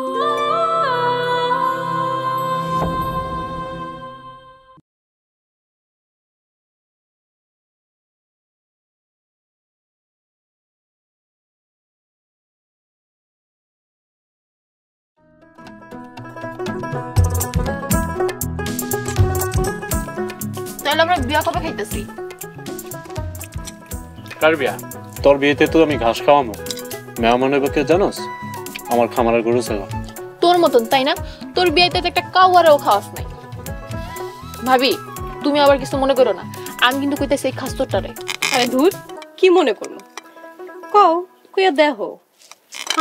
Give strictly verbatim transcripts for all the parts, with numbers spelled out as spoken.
তাহলে আমরা বিয়া কবে খাইতেছি? কার বিয়া? তোর বিয়েতে তো আমি ঘাস খাওয়ামু। মেহমানের পক্ষে জানোস আমার খামারের গরু ছিল তোর মতন, তাই না? তোর বিয়েতে তো একটা কাওয়ারও খাওয়াস নাই। ভাবি, তুমি আবার কিছু মনে করো না, আমি কিন্তু কইতেছি এই খাস্তরটারে। আরে ধুর, কি মনে করব? কও, কইয়া দেখো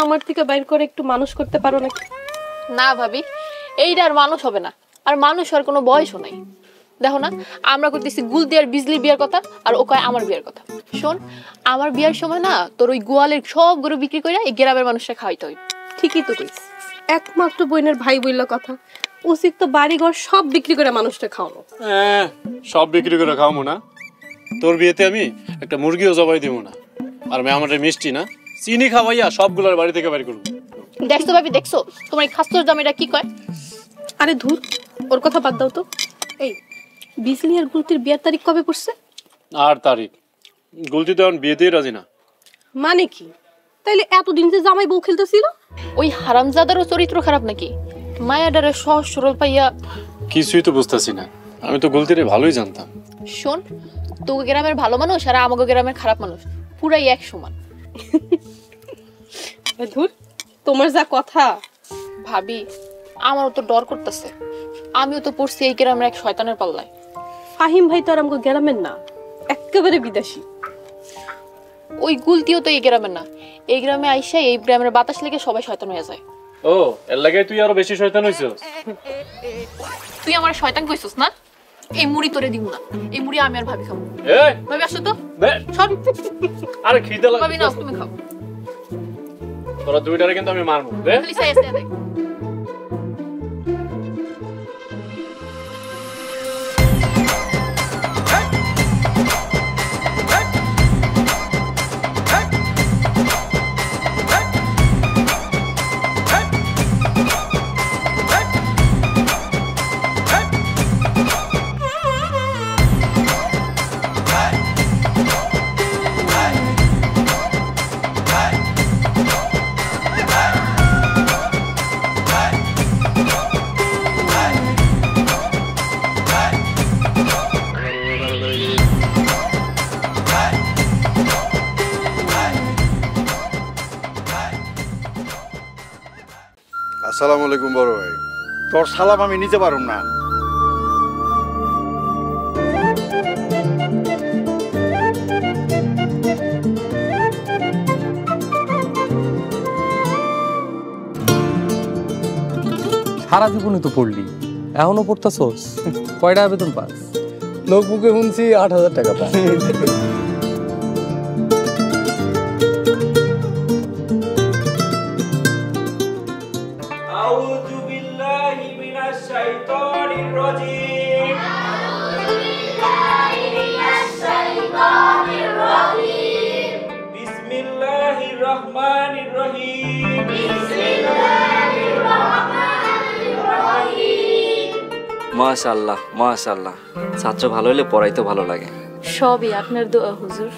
আমার থেকে বাইর করে একটু মানুষ করতে পারো নাকি? না ভাবি, এইটা আর মানুষ হবে না, আর মানুষ আর কোনো বয়সও নাই। দেখো না, আমরা করতেছি গুল দিয়ার বিজলি বিয়ার কথা, আর ও কয় আমার বিয়ার কথা। শোন, আমার বিয়ার সময় না তোর ওই গোয়ালের সব গরু বিক্রি করে এই গ্রামের মানুষরা খাওয়াইতে হয়। ঠিকই তো কইস, একমাত্র বোনের ভাই বইলা কথা। উচিত তো বাড়িঘর সব বিক্রি করে মানুষটা খাওয়ানো। হ্যাঁ, সব বিক্রি করে খাওয়াবো না। তোর বিয়েতে আমি একটা মুরগিও জবাই দিব না, আর আমি আমাদের মিষ্টি না চিনি খাওয়াইয়া সবগুলোর বাড়ি থেকে বের করবো। দেখছো ভাবি, দেখছো তোমার এই খাস্তর জামাইটা কি কয়? আরে ধুর, ওর কথা বাদ দাও তো। এই বিজলি আর গুলতির বিয়ের তারিখ কবে পড়ছে? আর তারিখ গুলতি তো এখন বিয়েতেই রাজি না। মানে কি? তাইলে এতদিন যে জামাই বউ খেলতেছিল ওই হারামজাদারও চরিত্র খারাপ নাকি? মায়াডারে সহজ সরল পাইয়া কিছুই তো বুঝতেছি না। আমি তো গুলতিরে ভালোই জানতাম। শোন, তো গ্রামের ভালো মানুষ আর আমাগো গ্রামের খারাপ মানুষ পুরাই এক সমান। ধুর, তোমার যা কথা। ভাবি, আমারও তো ডর করতেছে। আমিও তো পড়ছি এই গ্রামের এক শয়তানের পাল্লায়। ফাহিম ভাই তো আর আমাকে গ্রামের না, একেবারে বিদেশি। ওই গুলতিও তো এই গ্রামের না, এই গ্রামে আইসা এই গ্রামের বাতাস লেগে সবাই শয়তান হয়ে যায়। ও, এর লাগে তুই আরো বেশি শয়তান হইছিস। তুই আমার শয়তান কইছিস না? এই মুড়ি তোরে দিব না, এই মুড়ি আমি আর ভাবি খাবো। এই ভাবি আসো তো। সর। আরে খিদে লাগছে। ভাবি না, তুমি খাও। তোরা দুইটারে কিন্তু আমি মারমু। দে। খালি সাই এসে দে। আসসালামু আলাইকুম বড় ভাই। তোর সালাম আমি নিতে পারুম না। সারা জীবনই তো পড়লি, এখনো পড়তাছস? কয়টা বেতন পাস? লোকবুকে শুনছি আট হাজার টাকা পাস। মাশাআল্লাহ মাশাআল্লাহ, ছাত্র ভালো হলে পড়াই তো ভালো লাগে। সবই আপনার দোয়া হুজুর।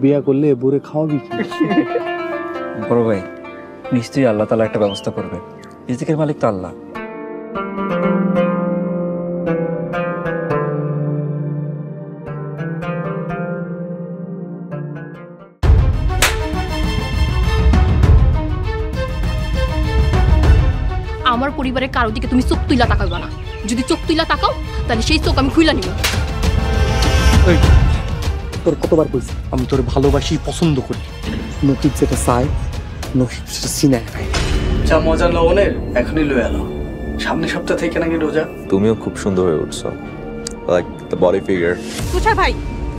বিয়া করলে বুড়ে খাওয়াবি কি? বড় ভাই, নিশ্চয়ই আল্লাহ তাআলা একটা ব্যবস্থা করবে। রিজিকের মালিক তো আল্লাহ। আমার পরিবারে কারো দিকে তুমি চোখ তুইলা তাকাইবা না। যদি চোখ তুইলা তাকাও তাহলে সেই চোখ আমি খুইলা নিব। তোর কতবার কইছি আমি তোর ভালোবাসি, পছন্দ করি। নকিব যেটা চাই নকিব সেটা সিনায় খাই। যা মজা লওনের এখনই লয়ে আলো। সামনে সপ্তাহ থেকে নাকি রোজা। তুমিও খুব সুন্দর হয়ে উঠছো, লাইক দ্য বডি ফিগার। কোথা ভাই,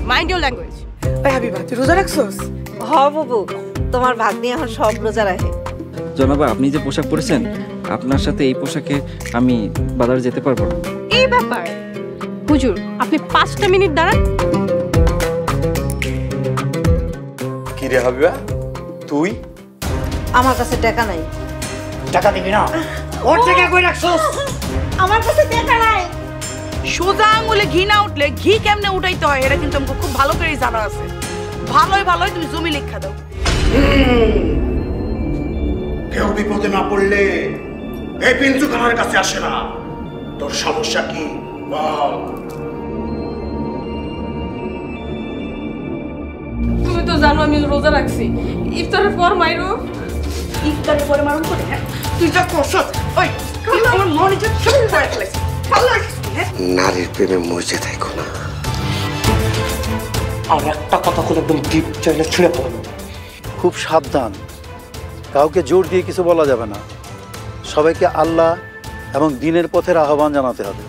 মাইন্ড ইওর ল্যাঙ্গুয়েজ। ভাই হাবিবা, তুই রোজা রাখছস? হ্যাঁ বাবু, তোমার ভাগ্নি এখন সব রোজা রাখে। জনাব, আপনি যে পোশাক পরেছেন আপনার সাথে এই পোশাকে আমি বাজারে যেতে পারবো না। এই ব্যাপার হুজুর, আপনি পাঁচটা মিনিট দাঁড়ান। কি রে হাবিবা, তুই আমার কাছে টাকা নাই, টাকা দিবি না? ওর থেকে কই রাখছস? আমার কাছে টাকা নাই। সোজা আঙুলে ঘি না উঠলে ঘি কেমনে উঠাইতে হয় এটা কিন্তু আমাকে খুব ভালো করেই জানা আছে। ভালোই ভালোই তুমি জমি লিখা দাও। কেউ বিপদে না পড়লে এই পিঞ্চু খানার কাছে আসে না। তোর সমস্যা কি বল? তুমি তো জানো আমি রোজা রাখছি। ইফতারের পর মাইরো। ইফতারের পরে মারুম করে? তুই যা করছস ওই আমার মনে যে সব করে ফেলেছি। নারীর প্রেমে মজে থাকো না। আর একটা কথা খুলে একদম ডিপ চাইলে ছুঁড়ে পড়ো। খুব সাবধান, কাউকে জোর দিয়ে কিছু বলা যাবে না। সবাইকে আল্লাহ এবং দ্বীনের পথের আহ্বান জানাতে হবে।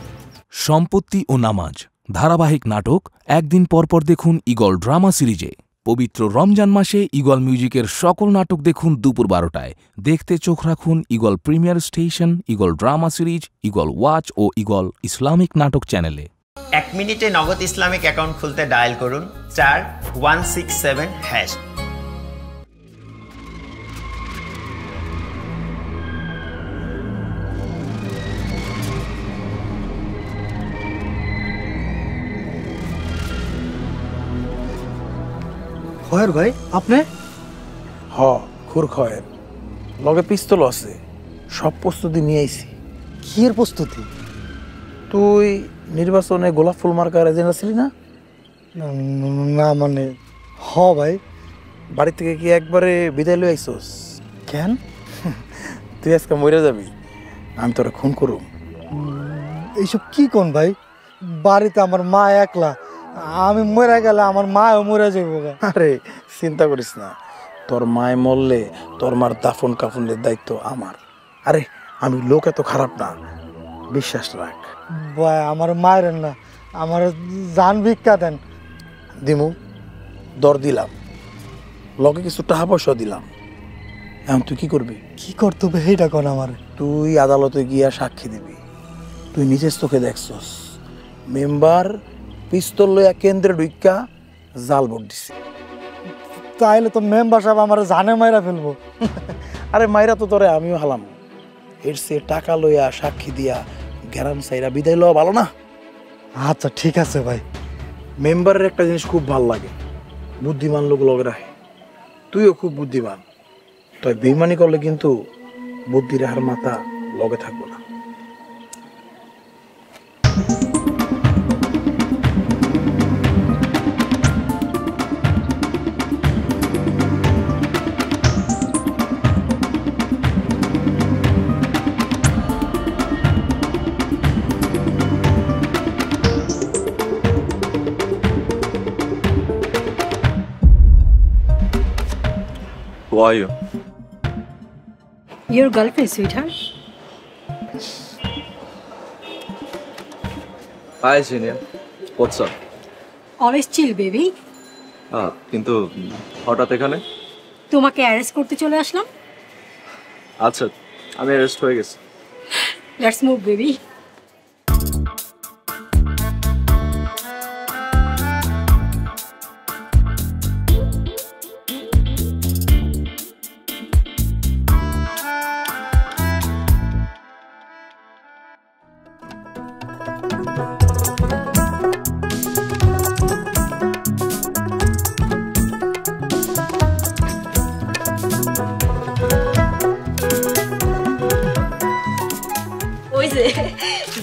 সম্পত্তি ও নামাজ ধারাবাহিক নাটক একদিন পরপর দেখুন ঈগল ড্রামা সিরিজে। পবিত্র রমজান মাসে ঈগল মিউজিকের সকল নাটক দেখুন দুপুর বারোটায়। দেখতে চোখ রাখুন Eagle premier station, Eagle drama series, Eagle watch ও ঈগল ইসলামিক নাটক চ্যানেলে। এক মিনিটে নগদ ইসলামিক অ্যাকাউন্ট খুলতে ডায়াল করুন চার ওয়ান সিক্স সেভেন হ্যাশ। খয়ের ভাই আপনি? হ খুর খয়ের, লগে পিস্তল আছে, সব প্রস্তুতি নিয়ে আইছি। কি এর প্রস্তুতি? তুই নির্বাচনে গোলাপ ফুল মার্কার এজেন্ট আসলি না? না মানে। হ ভাই। বাড়ি থেকে কি একবারে বিদায় লই আইসোস? কেন? তুই আজকে মরে যাবি, আমি তোরা খুন করুম। এইসব কি কোন ভাই? বাড়িতে আমার মা একলা, আমি মরে গেলে আমার মাও মরে যাবো। আরে চিন্তা করিস না, তোর মায় মরলে তোর মার দাফন কাফনের দায়িত্ব আমার। আরে আমি লোক এত খারাপ না, বিশ্বাস রাখ। ভাই আমার মায়ের না, আমার জান ভিক্ষা দেন। দিমু দর দিলাম, লগে কিছু টাকা পয়সা দিলাম। এখন তুই কি করবি? কি করতে হবে সেইটা কন আমার। তুই আদালতে গিয়া সাক্ষী দিবি। তুই নিজের চোখে দেখছস মেম্বার পিস্তল লইয়া কেন্দ্রে ঢুকা জাল ভোট দিছে। তাইলে তো মেম্বার সাহেব আমার জানে মাইরা ফেলবো। আরে মাইরা তো তোরে আমিও হালাম। এর সে টাকা লইয়া সাক্ষী দিয়া গ্যারাম সাইরা বিদায় লওয়া ভালো না? আচ্ছা ঠিক আছে ভাই। মেম্বারের একটা জিনিস খুব ভাল লাগে, বুদ্ধিমান লোক লগে রাখে। তুইও খুব বুদ্ধিমান, তবে বেইমানি করলে কিন্তু বুদ্ধি রাহার মাথা লগে থাকবো না। Who are you? Your girlfriend, sweetheart. Hi, Junior. What's up? Always chill, baby. Ah, কিন্তু হঠাৎ এখানে? তোমাকে অ্যারেস্ট করতে চলে আসলাম। আচ্ছা, আমি অ্যারেস্ট হয়ে গেছি। Let's move, baby.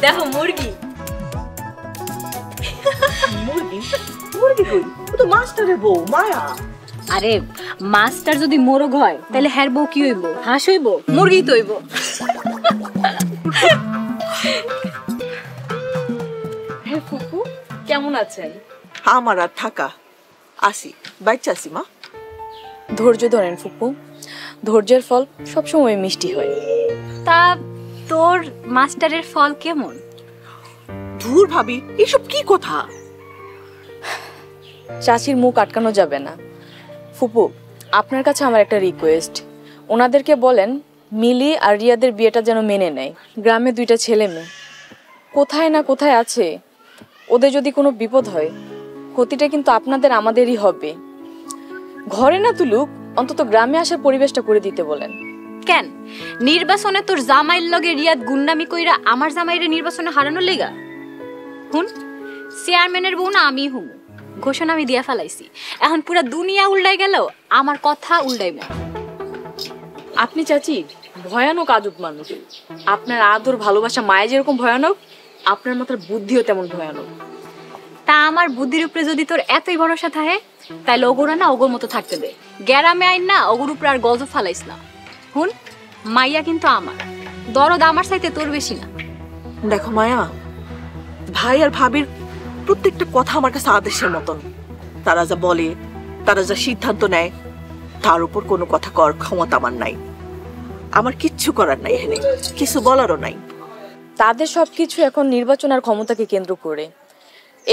দেখো মুরগি। মুরগি? মুরগি কই? ও তো মাস্টারের বউ মায়া। আরে মাস্টার যদি মোরগ হয় তাহলে হের বউ কি হইব? হাঁস হইব? মুরগি তো হইব। হে ফুপু কেমন আছেন? আমার আর থাকা, আসি বাচ্চা আসি। মা ধৈর্য ধরেন ফুপু, ধৈর্যের ফল সবসময় মিষ্টি হয়। তা তোর মাস্টারের ফল কেমন? ধুর ভাবি এসব কি কথা। চাচির মুখ আটকানো যাবে না। ফুপু আপনার কাছে আমার একটা রিকোয়েস্ট, ওনাদেরকে বলেন মিলি আর রিয়াদের বিয়েটা যেন মেনে নেয়। গ্রামে দুইটা ছেলে মেয়ে কোথায় না কোথায় আছে, ওদের যদি কোনো বিপদ হয় ক্ষতিটা কিন্তু আপনাদের আমাদেরই হবে। ঘরে না তুলুক, অন্তত গ্রামে আসার পরিবেশটা করে দিতে বলেন। কেন নির্বাচনে তোর জামাইর লগে রিয়াদ গুন্ডামি কইরা আমার জামাইরে নির্বাচনে হারানোর লাগা? হুন, চেয়ারম্যানের বউ না আমি হুম, ঘোষণা আমি দিয়া ফেলাইছি। এখন পুরা দুনিয়া উল্টাই গেল, আমার কথা উল্টাইব। আপনি চাচি ভয়ানক আজব মানুষ। আপনার আদর ভালোবাসা মায়া যেরকম ভয়ানক, আপনার মাথার বুদ্ধিও তেমন ভয়ানক। তা আমার বুদ্ধির উপরে যদি তোর এতই ভরসা থাকে তাহলে ওগোরা না ওগোর মতো থাকতে দে, গ্যারামে আইন না ওগোর উপরে আর গজব ফালাইস না। হুন, মাইয়া কিন্তু আমার দরদ আমার চাইতে তোর বেশি না। দেখো মায়া, ভাই আর ভাবির প্রত্যেকটা কথা আমার কাছে আদেশের মতন। তারা যা বলে, তারা যা সিদ্ধান্ত নেয়, তার উপর কোনো কথা কর ক্ষমতা আমার নাই। আমার কিচ্ছু করার নাই, এখানে কিছু বলারও নাই। তাদের সবকিছু এখন নির্বাচন আর ক্ষমতাকে কেন্দ্র করে।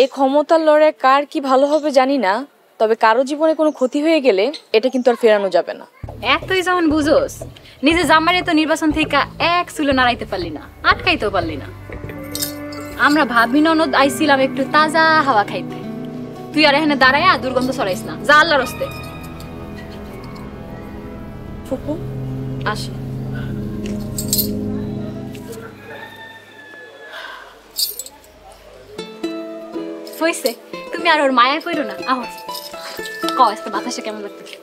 এই ক্ষমতার লড়াই কার কি ভালো হবে জানি না, তবে কারো জীবনে কোনো ক্ষতি হয়ে গেলে এটা কিন্তু আর ফেরানো যাবে না। এতই যখন বুঝোস, নিজে জামারে তো নির্বাচন থেকে এক চুলো নাড়াইতে পারলি না, আটকাইতেও পারলি না। আমরা ভাবি ননদ আইছিলাম একটু তাজা হাওয়া খাইতে, তুই আর এখানে দাঁড়ায় দুর্গন্ধ ছড়াইস না, যা আল্লাহর হস্তে। ফুপু আসি। হইছে, তুমি আর ওর মায়া কইরো না। আহ কইতে বাতাসে কেমন লাগতেছে।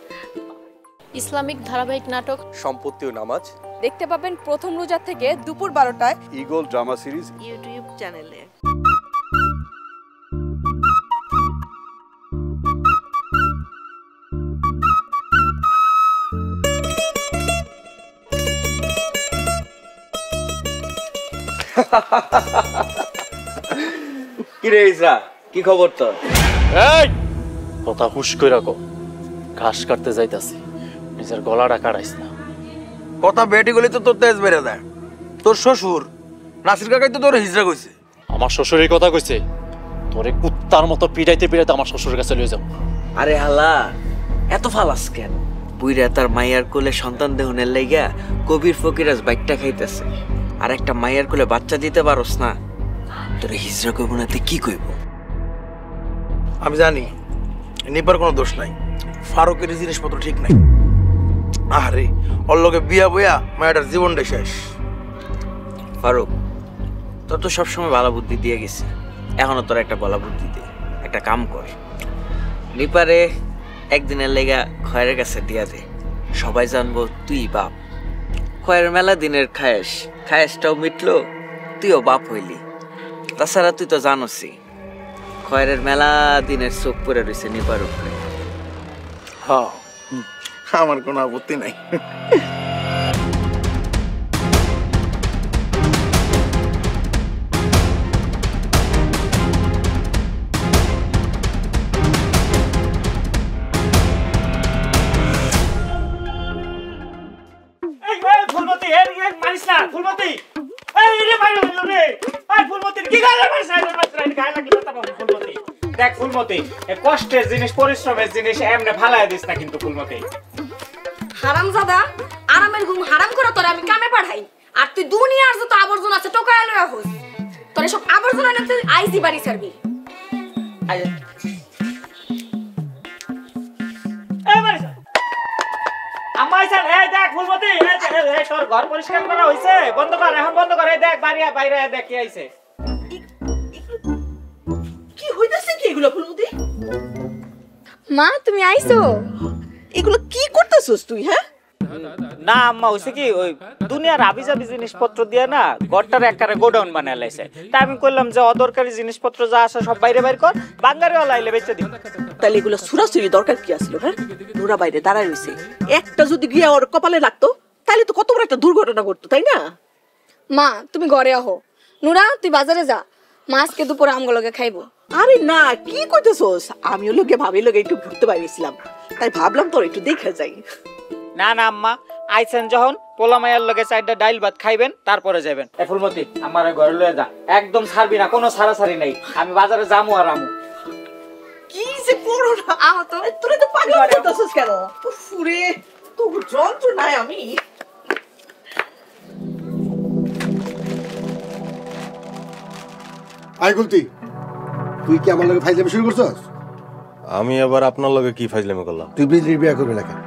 ইসলামিক ধারাবাহিক নাটক সম্পত্তি ও নামাজ দেখতে পাবেন প্রথম রোজা থেকে দুপুর বারোটায় ইগল ড্রামা সিরিজ ইউটিউব চ্যানেলে। কিরে ইসা, কি খবর তোর? এই কথা হুশ কইরা কও, ঘাস কাটতে যাইতাছি, নিজের গলাটা কাটাইস না। কথা বেটি গলি তো তোর তেজ বেড়ে যায়। তোর শ্বশুর নাসির কাকাই তো তোর হিজড়া কইছে। আমার শ্বশুর এই কথা কইছে? তোরে কুত্তার মতো পিটাইতে পিটাইতে আমার শ্বশুরের কাছে লয়ে যাও। আরে হালা, এত ফালাস কেন? বুইরা তার মাইয়ার কোলে সন্তান দেহনের লাইগা কবির ফকিরাজ বাইকটা খাইতেছে, আর একটা মাইয়ার কোলে বাচ্চা দিতে পারোস না, তোরে হিজড়া কইব না তুই কি কইব? আমি জানি নিপার কোনো দোষ নাই, ফারুকের জিনিসপত্র ঠিক নাই। আরে ওর লোকে বিয়া বইয়া মায়াটার জীবনটাই শেষ। ফারুক, তোর তো সবসময় ভালো বুদ্ধি দিয়ে গেছি, এখনো তোর একটা ভালো বুদ্ধি দে। একটা কাম কর, নিপারে একদিনের লেগা খয়ের কাছে দিয়া দে, সবাই জানবো তুই বাপ। খয়ের মেলা দিনের খায়েস, খায়েসটাও মিটলো, তুইও বাপ হইলি। তাছাড়া তুই তো জানোসি খয়ের মেলা দিনের চোখ পড়ে রয়েছে নিপার উপরে। হ, আমার কোনো আপত্তি নাই। দেখ ফুলমতি, কষ্টের জিনিস পরিশ্রমের জিনিস এমনি ভালায় দিস না কিন্তু ফুলমতি। হারামজাদা, আরামের ঘুম হারাম করে তোরে আমি কামে পাঠাই, আর তুই দুনিয়ার যত আবর্জনা আছে টোকায় লয়া হস। তোরে সব আবর্জনা না তুই আইজি বাড়ি ছাড়বি। আয় এই বাড়ি যা, আমায় চল। এই দেখ ফুলমতি, এই তোর ঘর পরিষ্কার করা হইছে, বন্ধ কর এখন, বন্ধ কর। এই দেখ বাড়ি বাইরে দেখ কি আইছে। কি হইতাছে কি এগুলো ফুলমতি? মা তুমি আইছো, এগুলো কি করতেছস তুই? হ্যাঁ না আম্মা, হইছে কি ওই দুনিয়ার আবিজাবি জিনিসপত্র দিয়ে না ঘরটার একবারে গোডাউন বানায় লাইছে। তাই আমি কইলাম যে অদরকারি জিনিসপত্র যা আসে সব বাইরে বাইরে কর, বাঙ্গারে লাইলে বেচে দিই। তাহলে এগুলো সুরাসুরি দরকার কি আছিল? হ্যাঁ নুরা বাইরে দাঁড়ায় রইছে, একটা যদি গিয়া ওর কপালে লাগতো তাহলে তো কত বড় একটা দুর্ঘটনা ঘটতো, তাই না? মা তুমি ঘরে আহো, নুরা তুই বাজারে যা, মাছকে দুপুরে আমগুলোকে খাইবো। আরে না, কি কইতেছস? আমি ওর লগে ভাবি লগে একটু ঘুরতে বাইরেছিলাম, তাই ভাবলাম তোর একটু দেখে যাই। না না আম্মা, আইছেন যখন পোলা মায়ের লগে চারটা ডাইল ভাত খাইবেন, তারপরে যাবেন। এ ফুলমতি, আমার ঘরে লয়ে যা, একদম ছাড়বি না, কোনো ছাড়াছাড়ি নাই। আমি বাজারে যামু আর আমু। কি যে করো না, আহ তো তুই তো পাগল করতেছস কেন? পুরে তোর যন্ত্রণা আমি। আই গুলতি, তুই কি আমার লগে ফাইজলামি শুরু করছস? আমি আবার আপনার লগে কি ফাইজলামি করলাম? তুই বিজলির বিয়া করবি না কেন?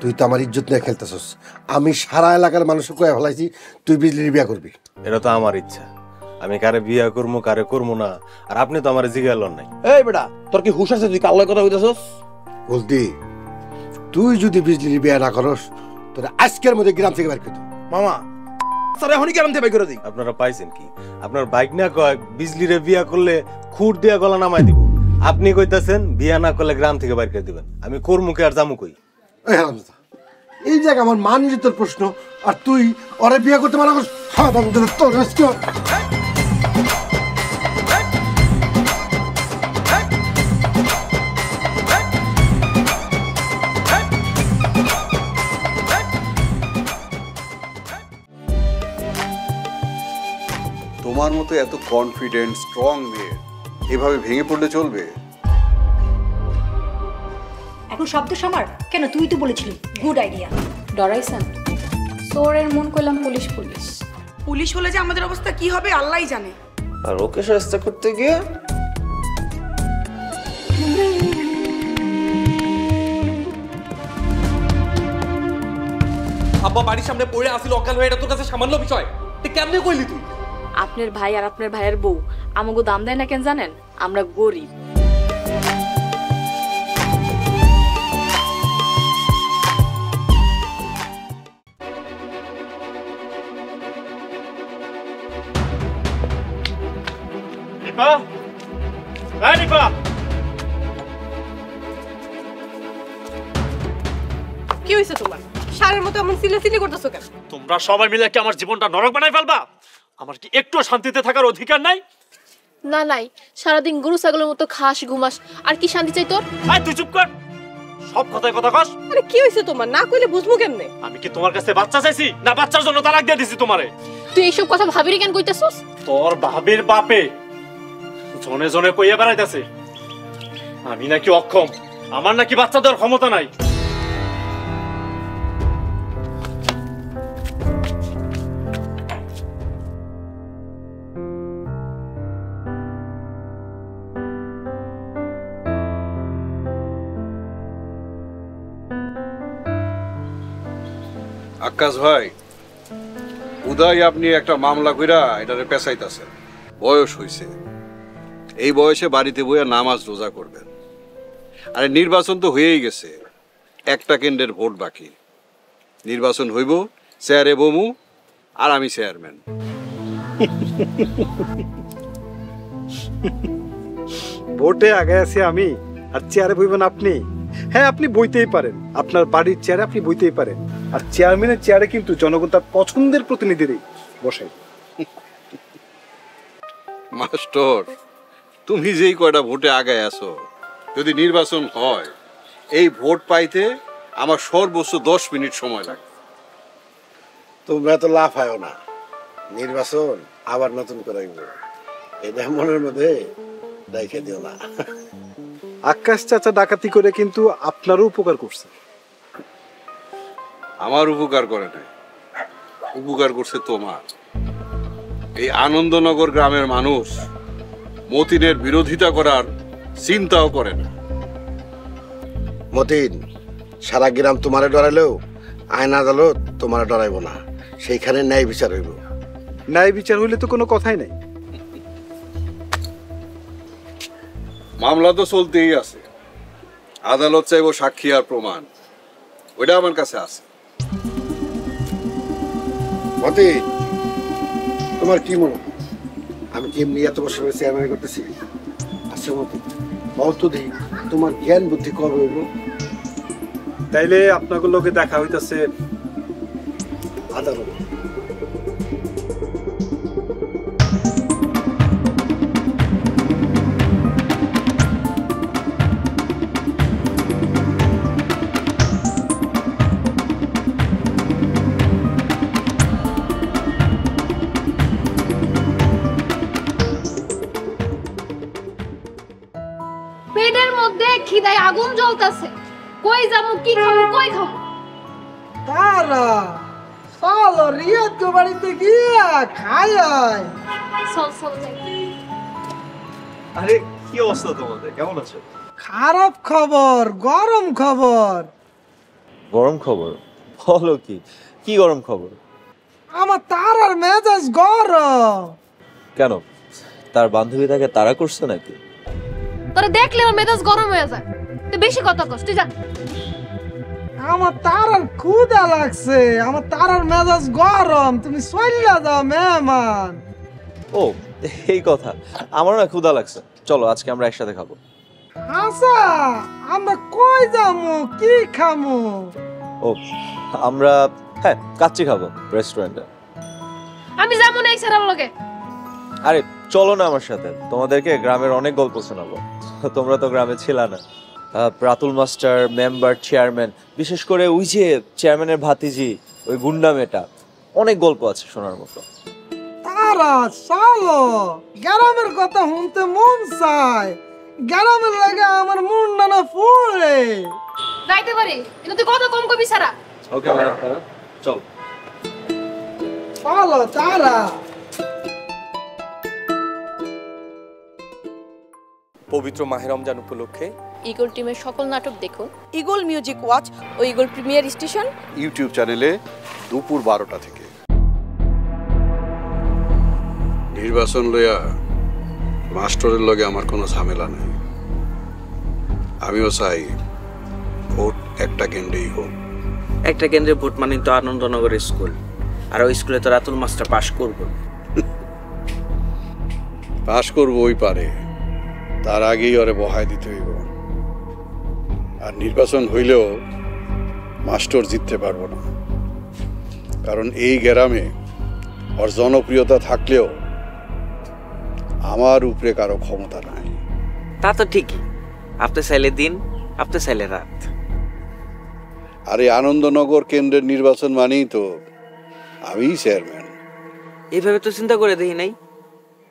তুই তো আমার ইজ্জত নিয়ে খেলতেছস। আমি সারা এলাকার মানুষকে কয়ে ফেলাইছি তুই বিজলির বিয়া করবি। এটা তো আমার ইচ্ছা, আমি কারে বিয়া করবো কারে করবো না, আর আপনি তো আমার জিজ্ঞালন নাই। এই বেটা তোর কি হুশ আছে? তুই কাল কথা কইতেছস বলতি। তুই যদি বিজলির বিয়া না করস তোর আজকের মধ্যে গ্রাম থেকে বের করে দিই। মামা স্যার এখনই গ্রাম থেকে বের করে দিই। আপনারা পাইছেন কি? আপনার বাইক না কয় বিজলিরে বিয়া করলে খুঁট দিয়া গলা নামাই দিব, আপনি কইতাছেন বিয়া না করলে গ্রাম থেকে বের করে দিবেন। আমি করমু কি আর জামু কই? এই জায়গা আমার মান ইজ্জতের প্রশ্ন, আর তুই ওরে বিয়া করতে মানা করছিস। তোমার মতো এত কনফিডেন্ট স্ট্রং মেয়ে এভাবে ভেঙে পড়লে চলবে? এখন শব্দ সামার কেন? তুই তো বলেছিলি গুড আইডিয়া। ডরাইছেন সোরের মন কইলাম পুলিশ পুলিশ পুলিশ হলে যে আমাদের অবস্থা কি হবে আল্লাহই জানে। আর ওকে শাস্তি করতে গিয়ে আব্বা বাড়ির সামনে পড়ে আসিল অকাল হয়ে, এটা তোর কাছে সামান্য বিষয়? তুই কেমনে কইলি? তুই আপনার ভাই আর আপনার ভাইয়ের বউ আমাকে দাম দেয় না কেন জানেন? আমরা গরিব। কি হইছে তোমার? সারের মতো এমন চিল্লাচিল্লি করতেছো কেন? তোমরা সবাই মিলে কি আমার জীবনটা নরক বানাই ফেলবা? আমার কি একটু শান্তিতে থাকার অধিকার নাই? না নাই, সারাদিন গরু ছাগলের মতো খাস ঘুমাস, আর কি শান্তি চাই তোর? আয় তুই চুপ কর, সব কথায় কথা কস। আরে কি হইছে তোমার? না কইলে বুঝমু কেমনে? আমি কি তোমার কাছে বাচ্চা চাইছি? না বাচ্চার জন্য তালাক দিয়ে দিছি তোমারে? তুই এইসব কথা ভাবির কেন কইতাছস? তোর ভাবির বাপে জনে জনে কইয়া বেড়াইতেছে আমি নাকি অক্ষম, আমার নাকি বাচ্চা দেওয়ার ক্ষমতা নাই। আকাশ ভাই, উদয় আপনি একটা মামলা কইরা এটারে পেছাইতেছেন। বয়স হইছে, এই বয়সে বাড়িতে বইয়া নামাজ রোজা করবেন। আরে নির্বাচন তো হয়েই গেছে, একটা কেন্দ্রের ভোট বাকি। নির্বাচন হইব, চেয়ারে বমু আর আমি চেয়ারম্যান। ভোটে আগে আছি আমি, আর চেয়ারে বইবেন আপনি। হ্যাঁ আপনি বইতেই পারেন, আপনার বাড়ির চেয়ারে আপনি বইতেই পারেন। আর চেয়ারম্যানের চেয়ারে কিন্তু জনগণ তার পছন্দের প্রতিনিধিরই বসে। মাস্টার তুমি যেই কয়টা ভোটে আগায় আসো, যদি নির্বাচন হয় এই ভোট পাইতে আমার সর্বোচ্চ দশ মিনিট সময় লাগে। তোমরা তো লাফায়ও না, নির্বাচন আবার নতুন করে এটা মনের মধ্যে দেখে দিও না। আকাশ চাচা ডাকাতি করে কিন্তু আপনারও উপকার করছে। আমার উপকার করে নাই, উপকার করছে তোমার। এই আনন্দনগর গ্রামের মানুষ মতিনের বিরোধিতা করার চিন্তাও করে না। মতিন সারা গ্রাম তোমারে ডরাইলেও আইন আদালত তোমারে ডরাইব না, সেইখানে ন্যায় বিচার হইব। ন্যায় বিচার হইলে তো কোনো কথাই নাই। মামলা তো চলতেই আছে, আদালত চাইব সাক্ষী আর প্রমাণ, ওইটা আমার কাছে আছে। মতিন তোমার কি মনে হয় আমি এমনি এত বছর চেয়ারম্যান করতেছি? আচ্ছা মতিন বলতো দেখি তোমার জ্ঞান বুদ্ধি কবে হইব? তাইলে আপনাকে লোকে দেখা হইতেছে আদালত। আগুন জ্বলতাছে, কই যামু কি খামু কই খামু? তারা চলো রিয়াদ গো বাড়িতে গিয়া খাই আয়। চল চল যাই। আরে কি অবস্থা তোমাদের, কেমন আছো? খারাপ খবর, গরম খবর। গরম খবর? বলো কি, কি গরম খবর? আমার তার আর মেজাজ গরম। কেন, তার বান্ধবী তাকে তাড়া করছে নাকি? তোরা দেখলে ওর মেজাজ গরম হয়ে যায়, তুই বেশি কথা কস, তুই যা। আমার তার আর ক্ষুধা লাগছে, আমার তার আর মেজাজ গরম, তুমি চইলা যাও মেহমান। ও এই কথা, আমার না ক্ষুধা লাগছে, চলো আজকে আমরা একসাথে খাবো। আচ্ছা আমরা কই যামু, কি খামু? ও আমরা হ্যাঁ কাচ্চি খাবো রেস্টুরেন্টে। আমি যাবো না এই সারার লগে। আরে চলো না আমার সাথে, তোমাদেরকে গ্রামের অনেক গল্প শোনাবো, তোমরা তো গ্রামে ছিল না। প্রাতুল মাস্টার, মেম্বার, চেয়ারম্যান, বিশেষ করে ওই যে চেয়ারম্যানের ভাতিজি ওই গুন্ডা মেয়েটা, অনেক গল্প আছে শোনার মতো। তারা চলো, গ্রামের কথা শুনতে মন চায়, গ্রামের লাগে আমার মন নানা ফুলে। যাইতে পারি কিন্তু তুই কথা কম কবি সারা। ওকে তারা চল। চলো তারা। পবিত্র মাহে রমজান উপলক্ষে ইগল টিমের সকল নাটক দেখুন ইগল মিউজিক ওয়াচ ও ইগল প্রিমিয়ার স্টেশন ইউটিউব চ্যানেলে দুপুর বারোটা থেকে। নির্বাচন লয়া মাস্টারের লগে আমার কোনো ঝামেলা নেই, আমিও চাই ভোট একটা কেন্দ্রেই হোক। একটা কেন্দ্রে ভোট মানে তো আনন্দনগর স্কুল, আর ওই স্কুলে তো রাতুল মাস্টার পাশ করবো। পাশ করবো ওই পারে, তার আগেই ওরে বহায় দিতে হইব। আর নির্বাচন হইলেও মাস্টার জিততে পারবো না, কারণ এই গ্রামে ওর জনপ্রিয়তা থাকলেও আমার উপরে কারো ক্ষমতা নাই। তা তো ঠিকই, আপনি চাইলে দিন, আপনি চাইলে রাত। আর এই আনন্দনগর কেন্দ্রের নির্বাচন মানেই তো আমি চেয়ারম্যান। এইভাবে তো চিন্তা করে দেখি নাই,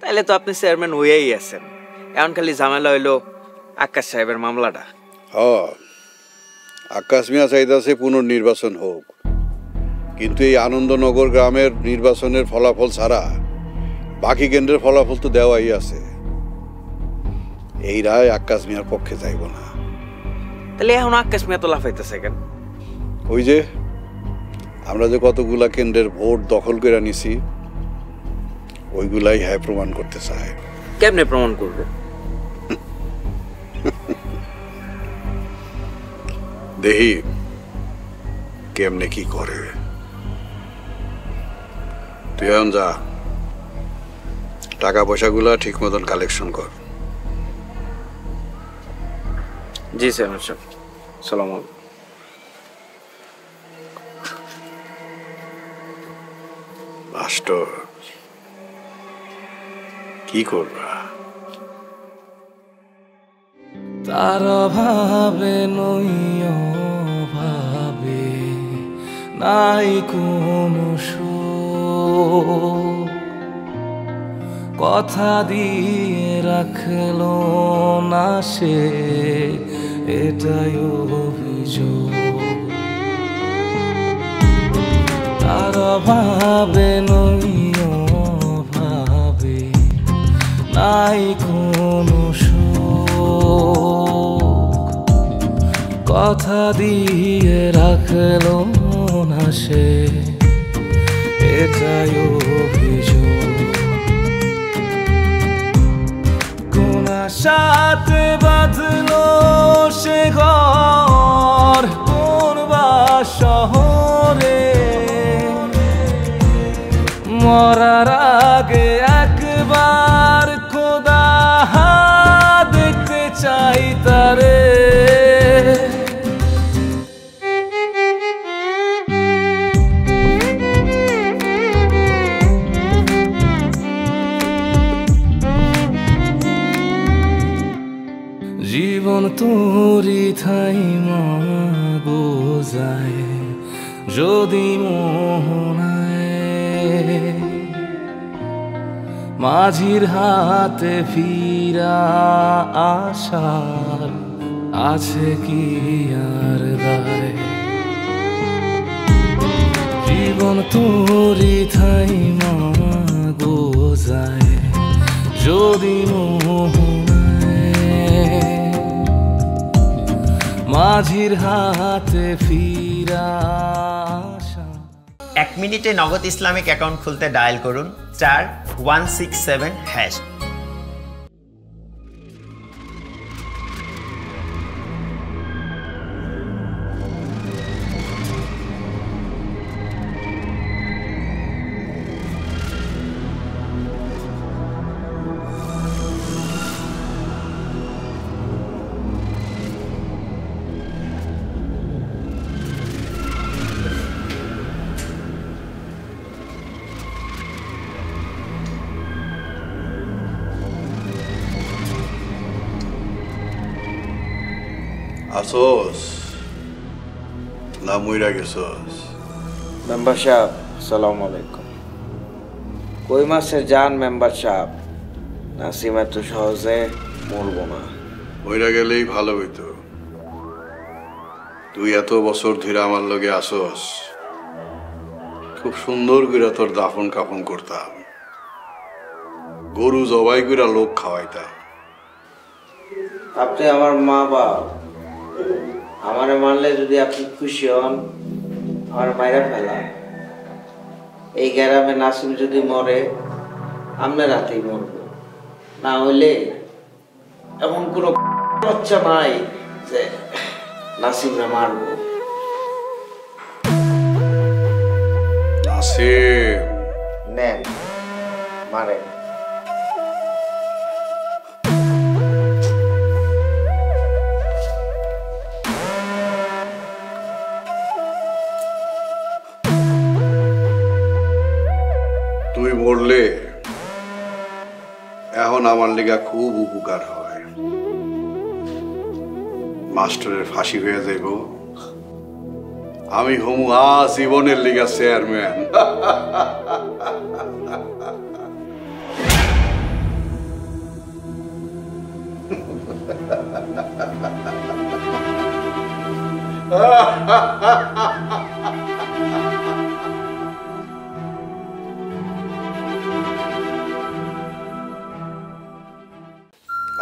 তাইলে তো আপনি চেয়ারম্যান হয়েই আছেন। এখন খালি ঝামেলা হইল আকাশ সাহেবের মামলাটা। হ, আকাশ মিয়া চাইতেছে পুনর্নির্বাচন হোক, কিন্তু এই আনন্দনগর গ্রামের নির্বাচনের ফলাফল ছাড়া বাকি কেন্দ্রের ফলাফল তো দেওয়াই আছে। এই রায় আকাশ মিয়ার পক্ষে যাইব না। তাহলে এখন আকাশ মিয়া তো লাফাইতেছে কেন? ওই যে আমরা যে কতগুলা কেন্দ্রের ভোট দখল করে নিছি, ওইগুলাই হ্যাঁ প্রমাণ করতে চায়। কেমনে প্রমাণ করবে? দেহি কেমনে কি করে। তুই এখন যা, টাকা পয়সাগুলা ঠিক মতন কালেকশন কর। জি স্যার, সালাম আলাইকুম। মাস্টার কি করবা? তার ভাবে নইও ভাবে নাই কোনো সুখ, কথা দিয়ে রাখলো না সে, এটাই অভিযোগ। তার ভাবে নইও ভাবে নাই কোনো সুখ, কথা দিয়ে রাখলো না সে, এটাই অভিযোগ। সাথে বাঁধলো সে ঘর কোন বা শহরে, মরার আগে একবার খোদা দেখতে চাই তারে। তোরি থাই মা বোঝায় যদি মোহনায়, মাঝির হাতে ফিরা আশার আছে কি আর দায়। জীবন তোরি থাই মা বোঝায় যদি মোহনায়, মাঝির হাতে ফির এক মিনিটে নগদ ইসলামিক অ্যাকাউন্ট খুলতে ডায়াল করুন star one six seven hash. Asos, na muira que sos. Member Shab, Assalamu Alaikum. Koi master Jan Member Shab, Nasima to Shahze, Murboma. Muira ke liye bhalo bito. Tu ya to basur dhira man loge Asos. Khub sundor gura tor dafon kapon korta. Guru zobai gura lok khawaita. Apne amar ma ba. আমারে মানলে যদি আপনি খুশি হন আমার মাইরা ফেলা এই গ্রামে নাসিম যদি মরে আমরা রাতেই মরব না হলে এমন কোন বাচ্চা নাই যে নাসিমরা মারব নাসিম নেন মারে বললে এখন আমার লেগা খুব উপকার হয় মাস্টারের ফাঁসি হয়ে যাইব আমি হমু আজীবনের লেগা চেয়ারম্যান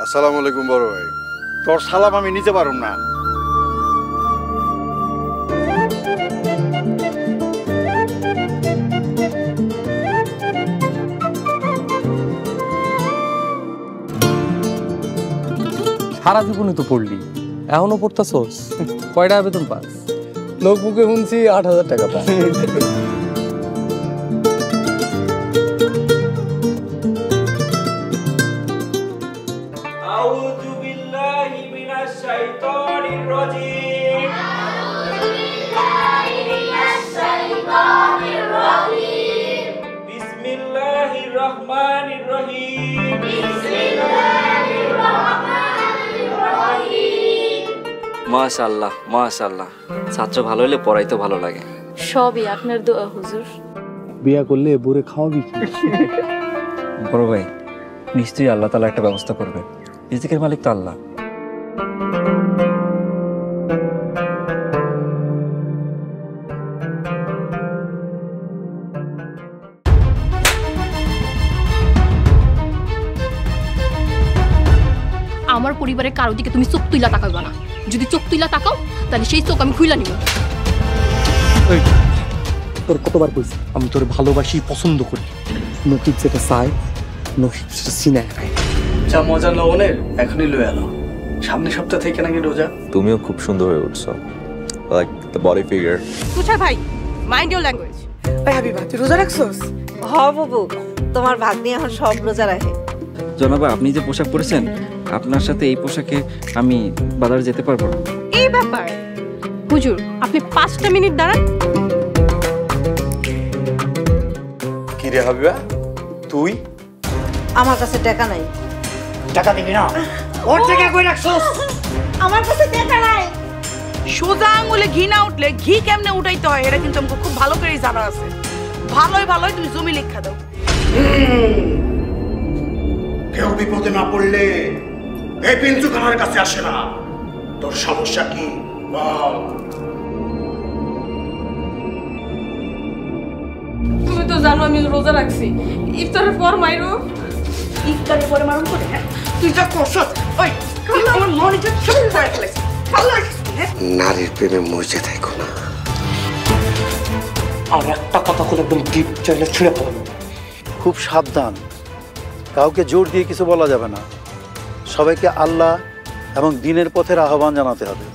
আসসালামু আলাইকুম বড় ভাই তোর সালাম আমি নিতে পারুম না সারা জীবনে তো পড়লি এখনো পড়তাছস কয়টা বেতন পাস লোক মুখে শুনছি আট হাজার টাকা পাস মাশাআল্লাহ মাশাআল্লাহ ছাত্র ভালো হলে পড়াইতে ভালো লাগে সবই আপনার দোয়া হুজুর বিয়া করলে বুড়ে খাওয়াবি কি বড় ভাই নিশ্চয়ই আল্লাহ তাআলা একটা ব্যবস্থা করবে রিজিকের মালিক তো আল্লাহ আমার পরিবারের কারো দিকে তুমি চোখ তুইলা তাকাইবা না যদি চোখ তুইলা তাকাও তাহলে সেই চোখ আমি খুইলা নিব তোর কতবার কইছি আমি তোর ভালোবাসি পছন্দ করি নকিব যেটা চাই নকিব সেটা চিনে নাই যা মজা নাও নে এখনই লই আলো সামনের সপ্তাহ থেকে নাকি রোজা তুমিও খুব সুন্দর হয়ে উঠছো like the body figure Tusha ভাই মাইন্ড ইওর ল্যাঙ্গুয়েজ ভাই হাবিবা তুই রোজা রাখছস হ্যাঁ বাবু তোমার ভাগ্নি এখন সব রোজা রাখে জনাব আপনি যে পোশাক পরেছেন আপনার সাথে এই পোশাকে আমি বাজার যেতে পারবো না এই ব্যাপার হুজুর আপনি পাঁচটা মিনিট দাঁড়ান কি রে হাবিবা তুই আমার কাছে টাকা নাই টাকা দিবি না ওর থেকে কই রাখছস আমার কাছে টাকা নাই সোজা আঙুলে ঘি না উঠলে ঘি কেমনে উঠাইতে হয় এটা কিন্তু আমাকে খুব ভালো করেই জানা আছে ভালোই ভালোই তুমি জমি লিখা দাও কেউ বিপদে না পড়লে এই পিঞ্চু খানার কাছে আসে না তোর সমস্যা কি বল তুমি তো জানো আমি রোজা রাখছি ইফতারের পর মাইরো ইফতারের পর মারুম করে তুই যা করছস ওই আমার মনিটর চুপ করে ফেলেছিস নারীর প্রেমে মজে থাকো না আর একটা কথা খুলে একদম ডিপ চাইলে ছিঁড়ে পড়বে। খুব সাবধান, কাউকে জোর দিয়ে কিছু বলা যাবে না। সবাইকে আল্লাহ এবং দ্বীনের পথের আহ্বান জানাতে হবে।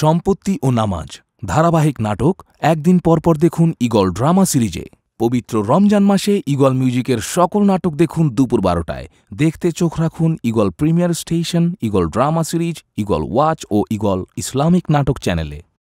সম্পত্তি ও নামাজ ধারাবাহিক নাটক একদিন পরপর দেখুন ঈগল ড্রামা সিরিজে। পবিত্র রমজান মাসে ঈগল মিউজিকের সকল নাটক দেখুন দুপুর বারোটায়। দেখতে চোখ রাখুন Eagle premier station, Eagle drama series, Eagle watch ও ঈগল ইসলামিক নাটক চ্যানেলে।